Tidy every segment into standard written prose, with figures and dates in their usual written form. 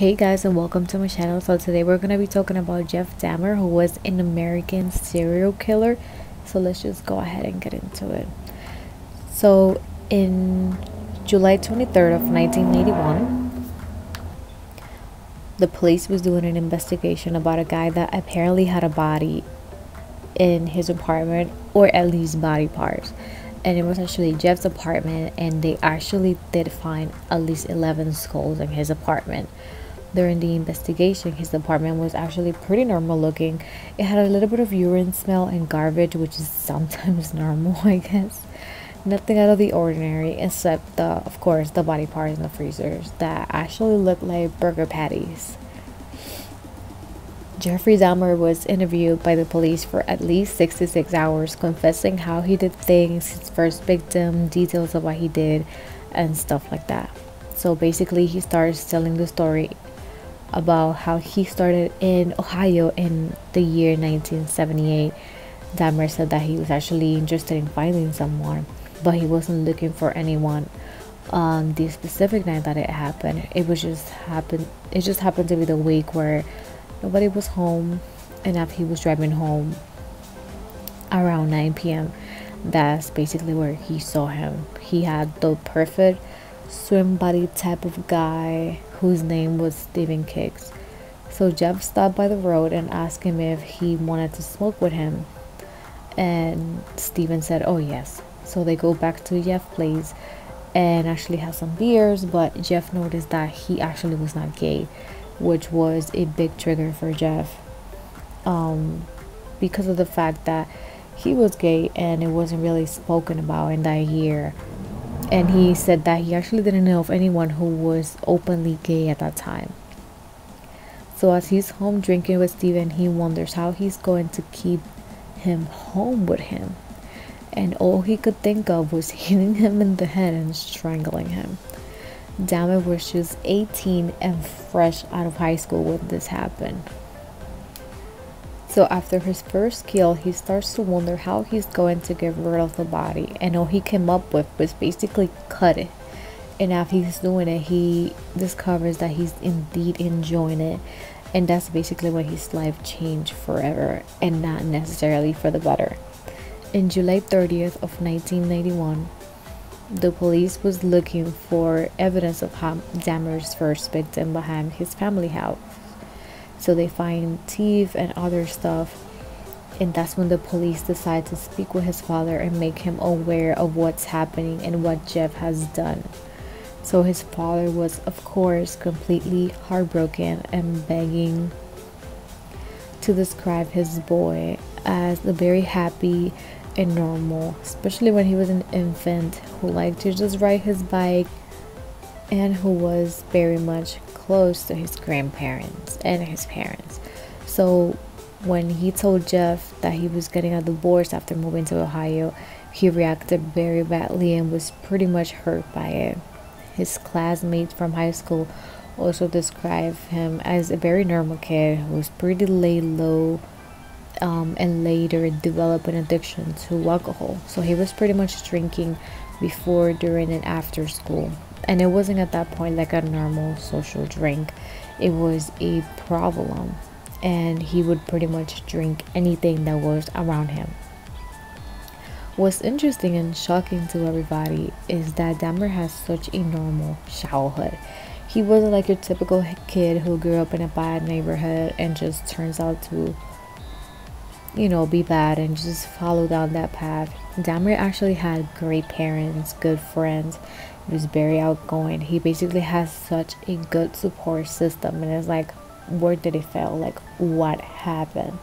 Hey guys, and welcome to my channel. So today we're going to be talking about Jeff Dahmer, who was an American serial killer. So let's just go ahead and get into it. So in July 23rd of 1981, the police was doing an investigation about a guy that apparently had a body in his apartment, or at least body parts. And it was actually Jeff's apartment, and they actually did find at least 11 skulls in his apartment. During the investigation, his apartment was actually pretty normal looking. It had a little bit of urine smell and garbage, which is sometimes normal, I guess. Nothing out of the ordinary, except of course, the body parts in the freezers that actually looked like burger patties. Jeffrey Dahmer was interviewed by the police for at least 66 hours, confessing how he did things, his first victim, details of what he did, and stuff like that. So basically, he starts telling the story about how he started in Ohio in the year 1978. Dahmer said that he was actually interested in finding someone, but he wasn't looking for anyone on the specific night that it happened. It just happened to be the week where nobody was home, and after he was driving home around 9 p.m. that's basically where he saw him. He had the perfect swim body type of guy whose name was Stephen Kicks. So Jeff stopped by the road and asked him if he wanted to smoke with him, and Stephen said, oh yes. So they go back to Jeff's place and actually have some beers, but Jeff noticed that he actually was not gay, which was a big trigger for Jeff, because of the fact that he was gay and it wasn't really spoken about in that year. And he said that he actually didn't know of anyone who was openly gay at that time. So as he's home drinking with Steven, he wonders how he's going to keep him home with him, and all he could think of was hitting him in the head and strangling him. Dahmer was just 18 and fresh out of high school when this happened. So after his first kill, he starts to wonder how he's going to get rid of the body, and all he came up with was basically cut it. And after he's doing it, he discovers that he's indeed enjoying it, and that's basically when his life changed forever, and not necessarily for the better. In July 30th of 1991, the police was looking for evidence of Dahmer's first victim behind his family house. So they find teeth and other stuff, and that's when the police decide to speak with his father and make him aware of what's happening and what Jeff has done. So his father was, of course, completely heartbroken and begging to describe his boy as a very happy and normal, especially when he was an infant who liked to just ride his bike and who was very much close to his grandparents and his parents. So when he told Jeff that he was getting a divorce after moving to Ohio, he reacted very badly and was pretty much hurt by it. His classmates from high school also described him as a very normal kid who was pretty laid low, and later developed an addiction to alcohol. So he was pretty much drinking before, during, and after school, and it wasn't at that point like a normal social drink. It was a problem, and he would pretty much drink anything that was around him. What's interesting and shocking to everybody is that Dahmer has such a normal childhood. He wasn't like your typical kid who grew up in a bad neighborhood and just turns out to, you know, be bad and just follow down that path. Dahmer actually had great parents, good friends. He was very outgoing. He basically has such a good support system, and it's like, where did it fail? Like, what happened?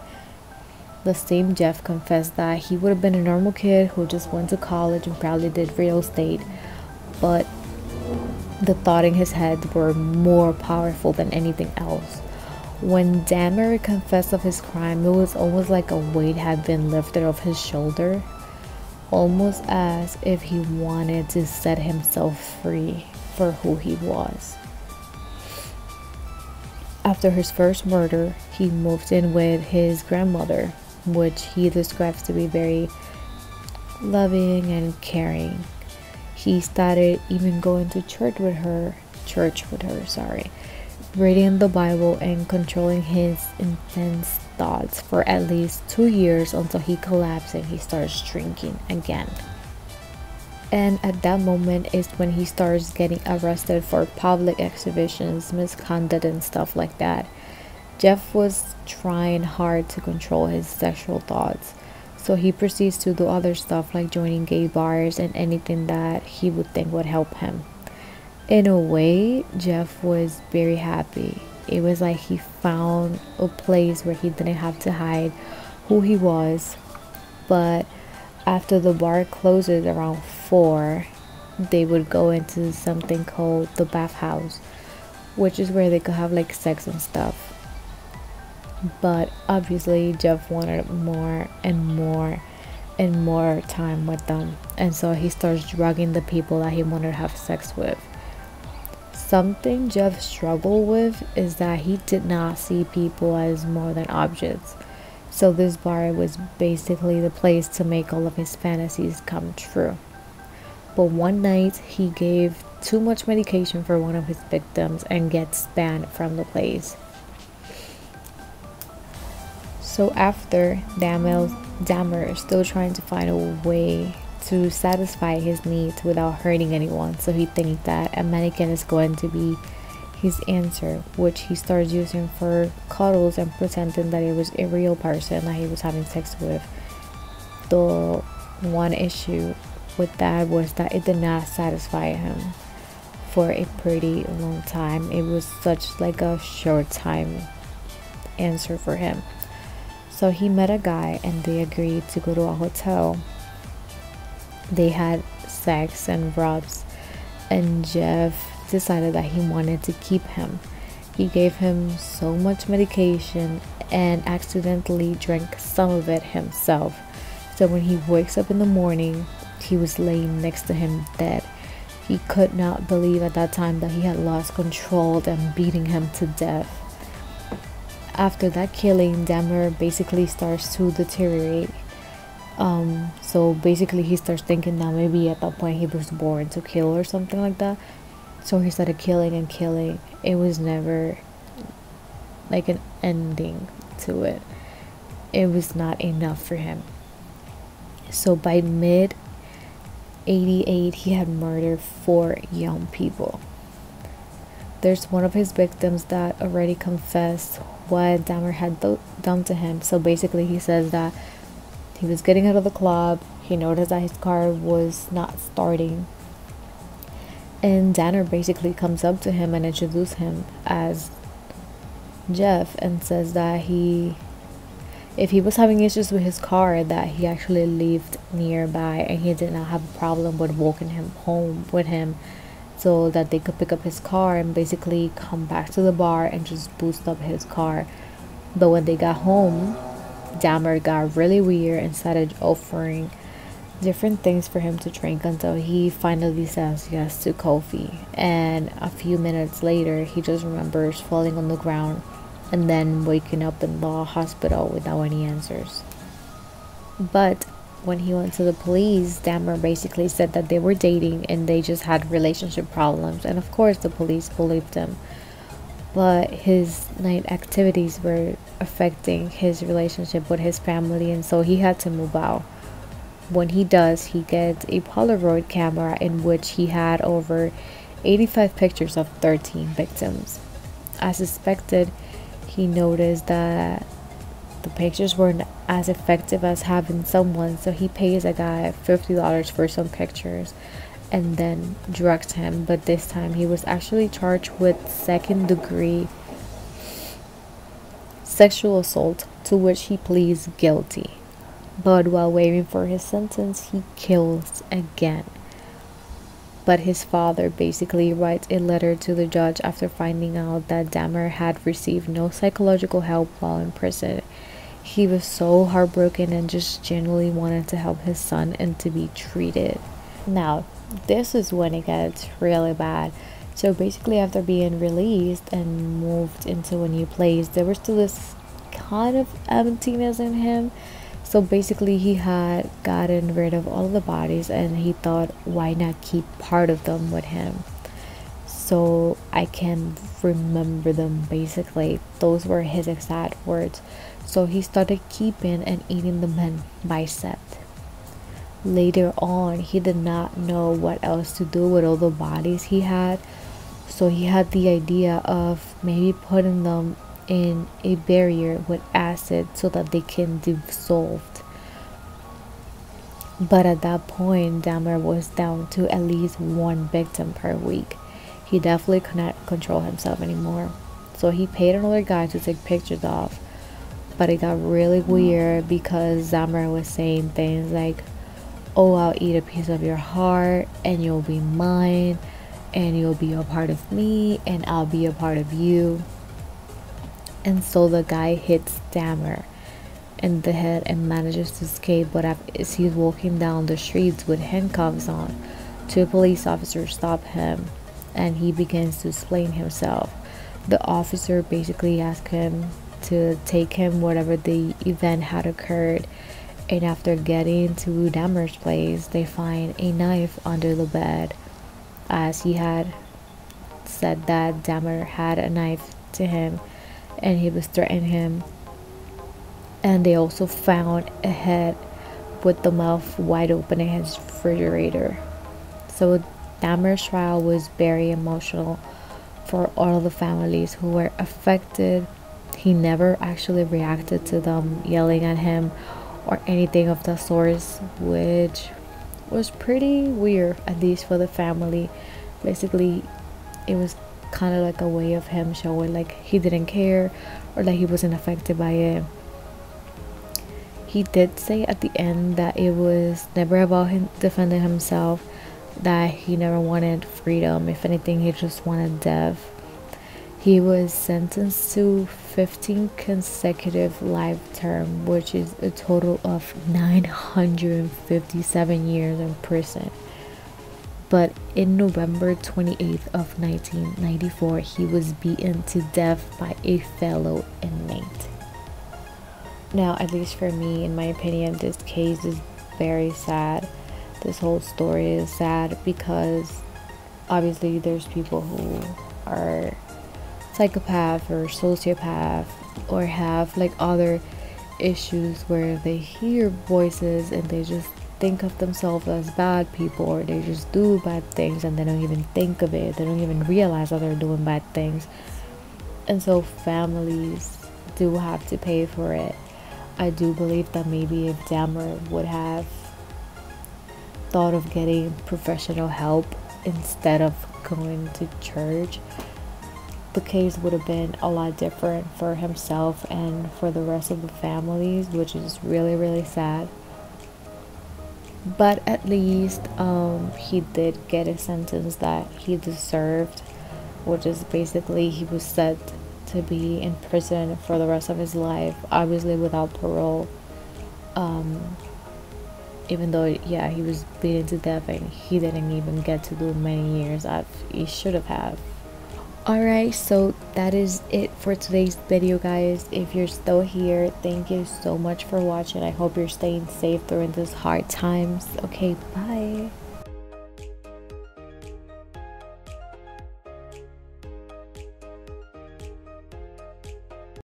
The same Jeff confessed that he would have been a normal kid who just went to college and probably did real estate, but the thoughts in his head were more powerful than anything else. When Dahmer confessed of his crime, it was almost like a weight had been lifted off his shoulder, almost as if he wanted to set himself free for who he was. After his first murder, he moved in with his grandmother, which he describes to be very loving and caring. He started even going to church with her, reading the Bible, and controlling his intense thoughts for at least 2 years until he collapsed and he starts drinking again. And at that moment is when he starts getting arrested for public exhibitions, misconduct, and stuff like that. Jeff was trying hard to control his sexual thoughts, so he proceeds to do other stuff like joining gay bars and anything that he would think would help him. In a way, Jeff was very happy. It was like he found a place where he didn't have to hide who he was. But after the bar closes around 4, they would go into something called the bathhouse, which is where they could have like sex and stuff. But obviously Jeff wanted more and more and more time with them, and so he starts drugging the people that he wanted to have sex with. Something Jeff struggled with is that he did not see people as more than objects, so this bar was basically the place to make all of his fantasies come true. But one night he gave too much medication for one of his victims and gets banned from the place. So after, Dahmer is still trying to find a way to satisfy his needs without hurting anyone, so he thinks that a mannequin is going to be his answer, which he starts using for cuddles and pretending that it was a real person that he was having sex with. The one issue with that was that it did not satisfy him for a pretty long time. It was such like a short time answer for him. So he met a guy and they agreed to go to a hotel. They had sex and rubs, and Jeff decided that he wanted to keep him. He gave him so much medication and accidentally drank some of it himself. So when he wakes up in the morning, he was laying next to him dead. He could not believe at that time that he had lost control and beating him to death. After that killing, Dahmer basically starts to deteriorate. So basically he starts thinking that maybe at that point he was born to kill or something like that. So he started killing and killing. It was never like an ending to it. It was not enough for him. So by mid-88, he had murdered 4 young people. There's one of his victims that already confessed what Dahmer had done to him. So basically he says that he was getting out of the club, he noticed that his car was not starting, and Dahmer basically comes up to him and introduces him as Jeff and says that if he was having issues with his car, that he actually lived nearby and he did not have a problem with walking him home with him, so that they could pick up his car and basically come back to the bar and just boost up his car. But when they got home, Dahmer got really weird and started offering different things for him to drink until he finally says yes to coffee. And a few minutes later, he just remembers falling on the ground and then waking up in the hospital without any answers. But when he went to the police, Dahmer basically said that they were dating and they just had relationship problems, and of course the police believed him. But his night activities were affecting his relationship with his family, and so he had to move out. When he does, he gets a Polaroid camera in which he had over 85 pictures of 13 victims. As suspected, he noticed that the pictures weren't as effective as having someone, so he pays a guy $50 for some pictures and then drugs him. But this time he was actually charged with second-degree sexual assault, to which he pleads guilty. But while waiting for his sentence, he kills again. But his father basically writes a letter to the judge after finding out that Dahmer had received no psychological help while in prison. He was so heartbroken and just genuinely wanted to help his son and to be treated. Now, this is when it gets really bad. So basically, after being released and moved into a new place, there was still this kind of emptiness in him. So basically he had gotten rid of all the bodies and he thought, why not keep part of them with him? so I can remember them, basically. Those were his exact words. So he started keeping and eating the man's bicep. Later on, he did not know what else to do with all the bodies he had, so he had the idea of maybe putting them in a barrier with acid so that they can dissolve. But at that point, Dahmer was down to at least one victim per week. He definitely could not control himself anymore, so he paid another guy to take pictures of. But it got really weird because Dahmer was saying things like, "Oh, I'll eat a piece of your heart and you'll be mine and you'll be a part of me and I'll be a part of you." And so the guy hits Dahmer in the head and manages to escape, but as he's walking down the streets with handcuffs on, two police officers stop him and he begins to explain himself. The officer basically asks him to take him wherever the event had occurred, and after getting to Dahmer's place, they find a knife under the bed, as he had said that Dahmer had a knife to him and he was threatening him. And they also found a head with the mouth wide open in his refrigerator. So Dahmer's trial was very emotional for all the families who were affected. He never actually reacted to them yelling at him or anything of that sort, which was pretty weird, at least for the family. Basically, it was kind of like a way of him showing like he didn't care or like he wasn't affected by it. He did say at the end that it was never about him defending himself, that he never wanted freedom. If anything, he just wanted death. He was sentenced to 15 consecutive life terms, which is a total of 957 years in prison. But in November 28th of 1994, he was beaten to death by a fellow inmate. Now, at least for me, in my opinion, this case is very sad. This whole story is sad because obviously there's people who are psychopath or sociopath or have like other issues where they hear voices and they just think of themselves as bad people, or they just do bad things and they don't even think of it. They don't even realize that they're doing bad things. And so families do have to pay for it. I do believe that maybe if Dahmer would have thought of getting professional help instead of going to church, the case would have been a lot different for himself and for the rest of the families, which is really, really sad. But at least he did get a sentence that he deserved, which is basically he was set to be in prison for the rest of his life, obviously without parole. Even though, yeah, he was beaten to death and he didn't even get to do many years as he should have. Alright, so that is it for today's video, guys. If you're still here, thank you so much for watching. I hope you're staying safe during these hard times. Okay, bye.